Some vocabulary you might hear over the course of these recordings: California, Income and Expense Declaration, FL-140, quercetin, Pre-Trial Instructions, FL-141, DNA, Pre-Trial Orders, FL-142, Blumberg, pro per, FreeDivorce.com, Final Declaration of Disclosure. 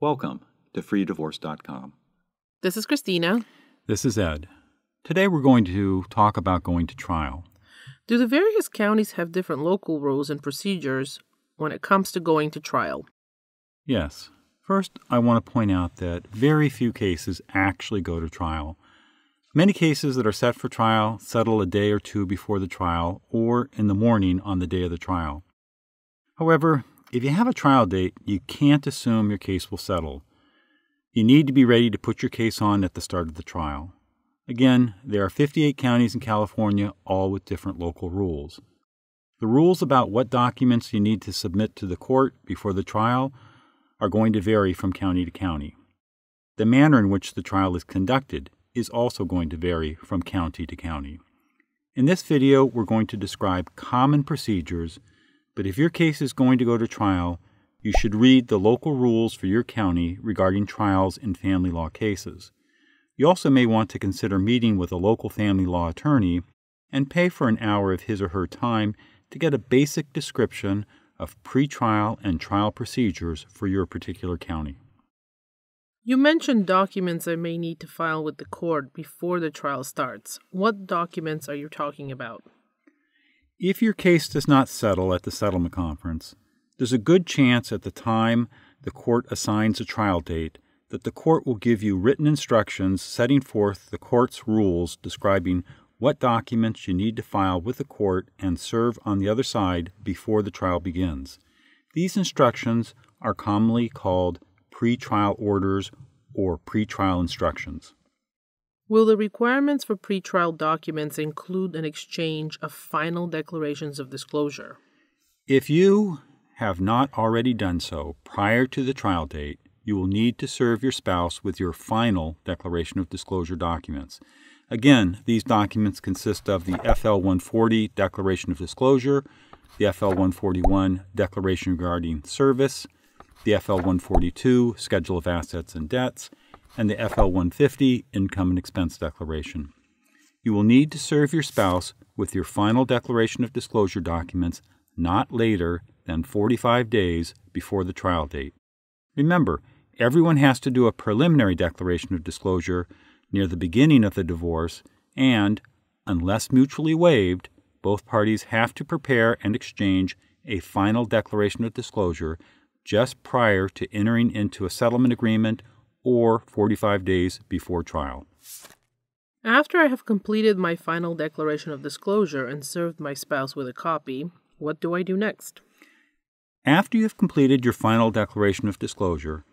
Welcome to FreeDivorce.com. This is Christina. This is Ed. Today we're going to talk about going to trial. Do the various counties have different local rules and procedures when it comes to going to trial? Yes. First, I want to point out that very few cases actually go to trial. Many cases that are set for trial settle a day or two before the trial or in the morning on the day of the trial. However, if you have a trial date, you can't assume your case will settle. You need to be ready to put your case on at the start of the trial. Again, there are 58 counties in California, all with different local rules. The rules about what documents you need to submit to the court before the trial are going to vary from county to county. The manner in which the trial is conducted is also going to vary from county to county. In this video, we're going to describe common procedures, but if your case is going to go to trial, you should read the local rules for your county regarding trials in family law cases. You also may want to consider meeting with a local family law attorney and pay for an hour of his or her time to get a basic description of pretrial and trial procedures for your particular county. You mentioned documents I may need to file with the court before the trial starts. What documents are you talking about? If your case does not settle at the settlement conference, there's a good chance at the time the court assigns a trial date that the court will give you written instructions setting forth the court's rules describing what documents you need to file with the court and serve on the other side before the trial begins. These instructions are commonly called pre-trial orders or pre-trial instructions. Will the requirements for pre-trial documents include an exchange of final declarations of disclosure? If you have not already done so prior to the trial date, you will need to serve your spouse with your final declaration of disclosure documents. Again, these documents consist of the FL-140 Declaration of Disclosure, the FL-141 Declaration Regarding Service, the FL-142, Schedule of Assets and Debts, and the FL-150, Income and Expense Declaration. You will need to serve your spouse with your final declaration of disclosure documents not later than 45 days before the trial date. Remember, everyone has to do a preliminary declaration of disclosure near the beginning of the divorce, and, unless mutually waived, both parties have to prepare and exchange a final declaration of disclosure just prior to entering into a settlement agreement or 45 days before trial. After I have completed my final declaration of disclosure and served my spouse with a copy, what do I do next? After you have completed your final declaration of disclosure,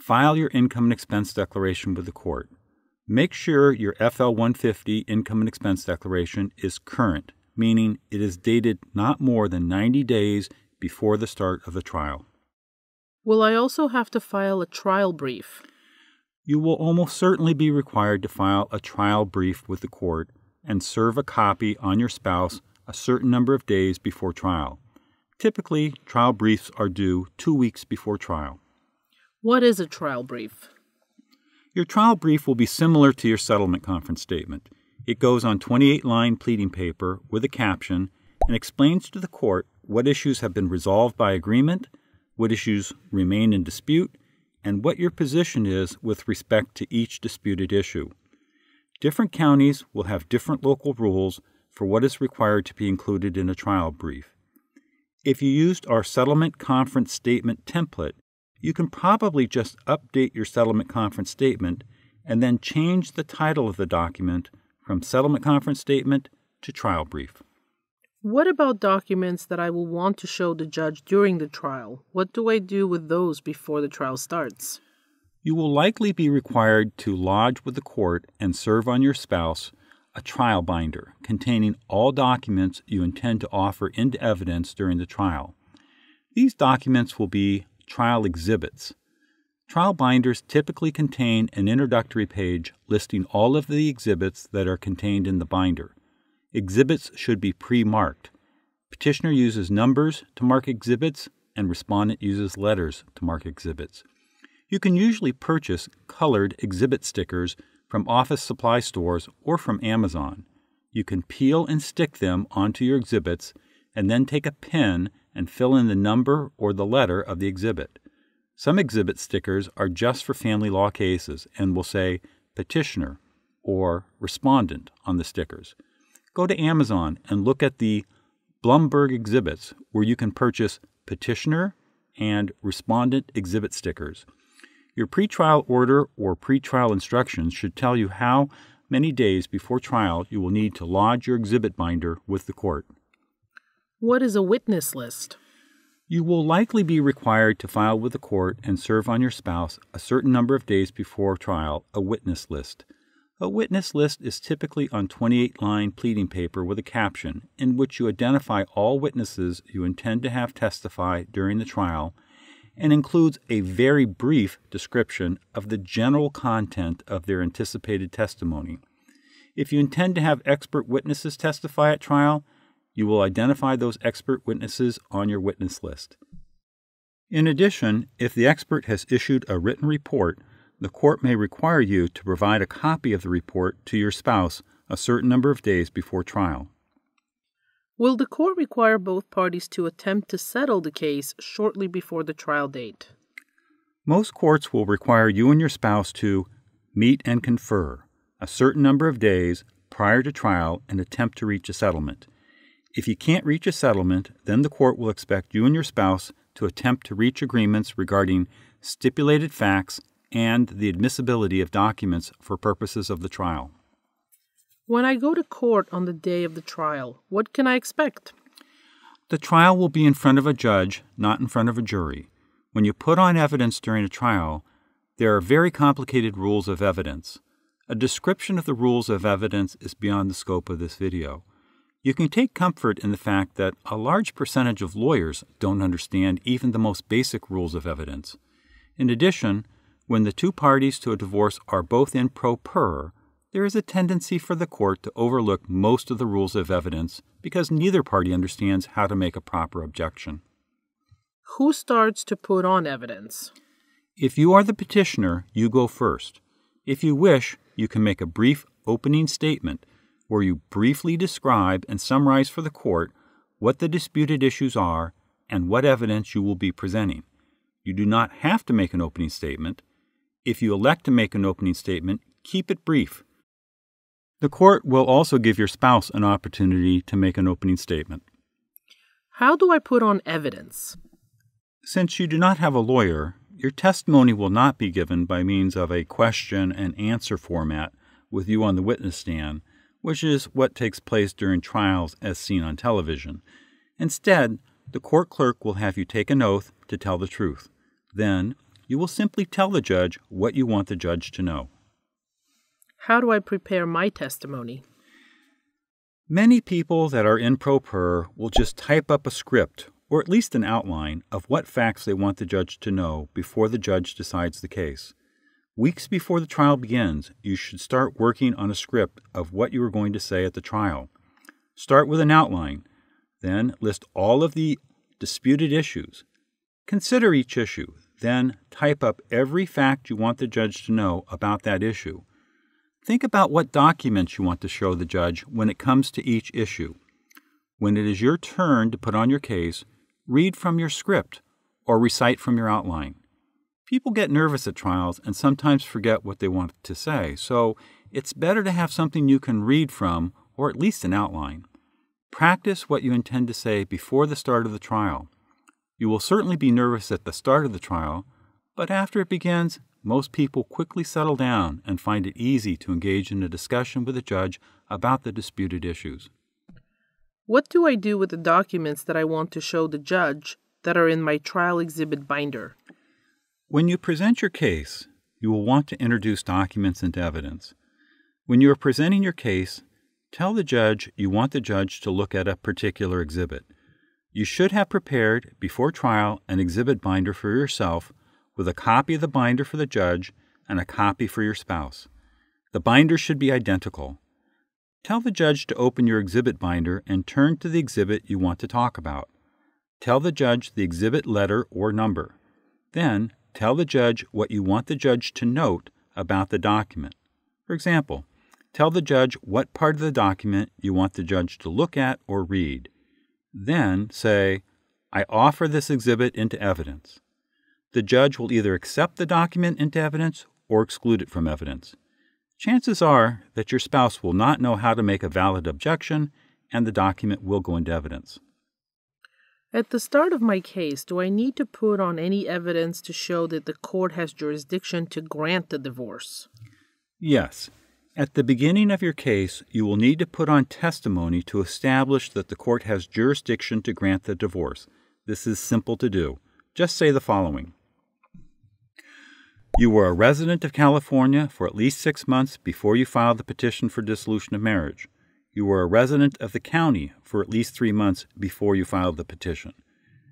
file your income and expense declaration with the court. Make sure your FL-150 income and expense declaration is current, meaning it is dated not more than 90 days before the start of the trial. Will I also have to file a trial brief? You will almost certainly be required to file a trial brief with the court and serve a copy on your spouse a certain number of days before trial. Typically, trial briefs are due 2 weeks before trial. What is a trial brief? Your trial brief will be similar to your settlement conference statement. It goes on 28-line pleading paper with a caption and explains to the court what issues have been resolved by agreement, what issues remain in dispute, and what your position is with respect to each disputed issue. Different counties will have different local rules for what is required to be included in a trial brief. If you used our settlement conference statement template, you can probably just update your settlement conference statement and then change the title of the document from settlement conference statement to trial brief. What about documents that I will want to show the judge during the trial? What do I do with those before the trial starts? You will likely be required to lodge with the court and serve on your spouse a trial binder containing all documents you intend to offer into evidence during the trial. These documents will be trial exhibits. Trial binders typically contain an introductory page listing all of the exhibits that are contained in the binder. Exhibits should be pre-marked. Petitioner uses numbers to mark exhibits, and respondent uses letters to mark exhibits. You can usually purchase colored exhibit stickers from office supply stores or from Amazon. You can peel and stick them onto your exhibits, and then take a pen and fill in the number or the letter of the exhibit. Some exhibit stickers are just for family law cases and will say petitioner or respondent on the stickers. Go to Amazon and look at the Blumberg exhibits where you can purchase petitioner and respondent exhibit stickers. Your pretrial order or pretrial instructions should tell you how many days before trial you will need to lodge your exhibit binder with the court. What is a witness list? You will likely be required to file with the court and serve on your spouse a certain number of days before trial a witness list. A witness list is typically on 28-line pleading paper with a caption in which you identify all witnesses you intend to have testify during the trial and includes a very brief description of the general content of their anticipated testimony. If you intend to have expert witnesses testify at trial, you will identify those expert witnesses on your witness list. In addition, if the expert has issued a written report, the court may require you to provide a copy of the report to your spouse a certain number of days before trial. Will the court require both parties to attempt to settle the case shortly before the trial date? Most courts will require you and your spouse to meet and confer a certain number of days prior to trial and attempt to reach a settlement. If you can't reach a settlement, then the court will expect you and your spouse to attempt to reach agreements regarding stipulated facts and the admissibility of documents for purposes of the trial. When I go to court on the day of the trial, what can I expect? The trial will be in front of a judge, not in front of a jury. When you put on evidence during a trial, there are very complicated rules of evidence. A description of the rules of evidence is beyond the scope of this video. You can take comfort in the fact that a large percentage of lawyers don't understand even the most basic rules of evidence. In addition, when the two parties to a divorce are both in pro per, there is a tendency for the court to overlook most of the rules of evidence because neither party understands how to make a proper objection. Who starts to put on evidence? If you are the petitioner, you go first. If you wish, you can make a brief opening statement where you briefly describe and summarize for the court what the disputed issues are and what evidence you will be presenting. You do not have to make an opening statement. If you elect to make an opening statement, keep it brief. The court will also give your spouse an opportunity to make an opening statement. How do I put on evidence? Since you do not have a lawyer, your testimony will not be given by means of a question and answer format with you on the witness stand, which is what takes place during trials as seen on television. Instead, the court clerk will have you take an oath to tell the truth. Then, you will simply tell the judge what you want the judge to know. How do I prepare my testimony? Many people that are in pro per will just type up a script, or at least an outline, of what facts they want the judge to know before the judge decides the case. Weeks before the trial begins, you should start working on a script of what you are going to say at the trial. Start with an outline, then list all of the disputed issues. Consider each issue, then type up every fact you want the judge to know about that issue. Think about what documents you want to show the judge when it comes to each issue. When it is your turn to put on your case, read from your script or recite from your outline. People get nervous at trials and sometimes forget what they want to say, so it's better to have something you can read from, or at least an outline. Practice what you intend to say before the start of the trial. You will certainly be nervous at the start of the trial, but after it begins, most people quickly settle down and find it easy to engage in a discussion with a judge about the disputed issues. What do I do with the documents that I want to show the judge that are in my trial exhibit binder? When you present your case, you will want to introduce documents into evidence. When you are presenting your case, tell the judge you want the judge to look at a particular exhibit. You should have prepared, before trial, an exhibit binder for yourself with a copy of the binder for the judge and a copy for your spouse. The binder should be identical. Tell the judge to open your exhibit binder and turn to the exhibit you want to talk about. Tell the judge the exhibit letter or number. Then, tell the judge what you want the judge to note about the document. For example, tell the judge what part of the document you want the judge to look at or read. Then say, "I offer this exhibit into evidence." the judge will either accept the document into evidence or exclude it from evidence. Chances are that your spouse will not know how to make a valid objection, and the document will go into evidence. At the start of my case, do I need to put on any evidence to show that the court has jurisdiction to grant the divorce? Yes. At the beginning of your case, you will need to put on testimony to establish that the court has jurisdiction to grant the divorce. This is simple to do. Just say the following. You were a resident of California for at least 6 months before you filed the petition for dissolution of marriage. You were a resident of the county for at least 3 months before you filed the petition.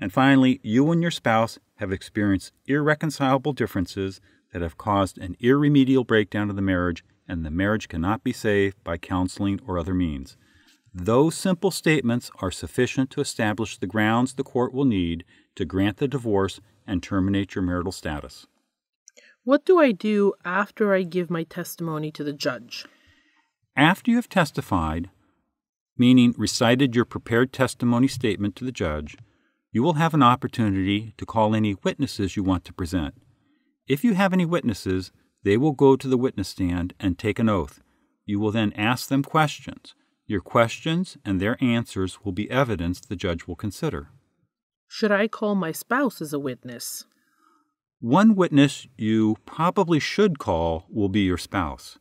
And finally, you and your spouse have experienced irreconcilable differences that have caused an irremediable breakdown of the marriage, and the marriage cannot be saved by counseling or other means. Those simple statements are sufficient to establish the grounds the court will need to grant the divorce and terminate your marital status. What do I do after I give my testimony to the judge? After you have testified, meaning recited your prepared testimony statement to the judge, you will have an opportunity to call any witnesses you want to present. If you have any witnesses, they will go to the witness stand and take an oath. You will then ask them questions. Your questions and their answers will be evidence the judge will consider. Should I call my spouse as a witness? One witness you probably should call will be your spouse.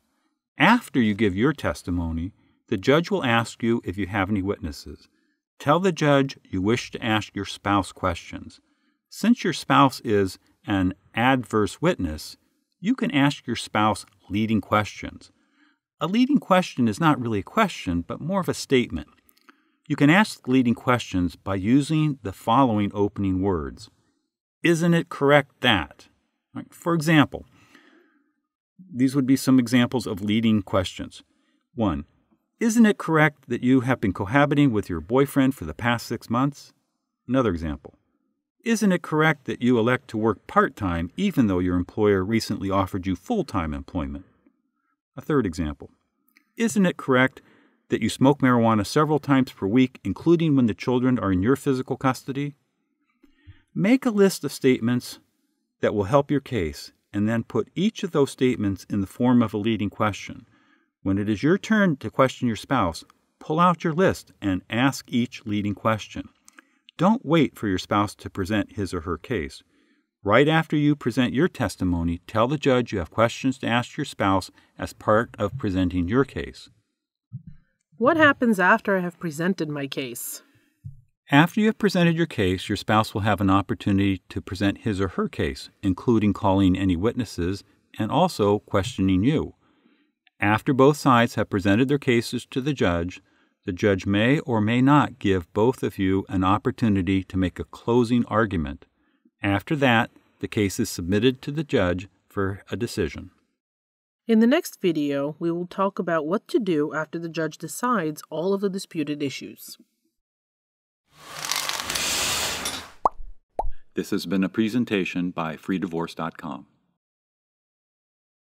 After you give your testimony, the judge will ask you if you have any witnesses. Tell the judge you wish to ask your spouse questions. Since your spouse is an adverse witness, you can ask your spouse leading questions. A leading question is not really a question, but more of a statement. You can ask leading questions by using the following opening words. Isn't it correct that? For example, these would be some examples of leading questions. 1. Isn't it correct that you have been cohabiting with your boyfriend for the past 6 months? Another example. Isn't it correct that you elect to work part-time even though your employer recently offered you full-time employment? A third example. Isn't it correct that you smoke marijuana several times per week, including when the children are in your physical custody? Make a list of statements that will help your case, and then put each of those statements in the form of a leading question. When it is your turn to question your spouse, pull out your list and ask each leading question. Don't wait for your spouse to present his or her case. Right after you present your testimony, tell the judge you have questions to ask your spouse as part of presenting your case. What happens after I have presented my case? After you have presented your case, your spouse will have an opportunity to present his or her case, including calling any witnesses and also questioning you. After both sides have presented their cases to the judge may or may not give both of you an opportunity to make a closing argument. After that, the case is submitted to the judge for a decision. In the next video, we will talk about what to do after the judge decides all of the disputed issues. This has been a presentation by FreeDivorce.com.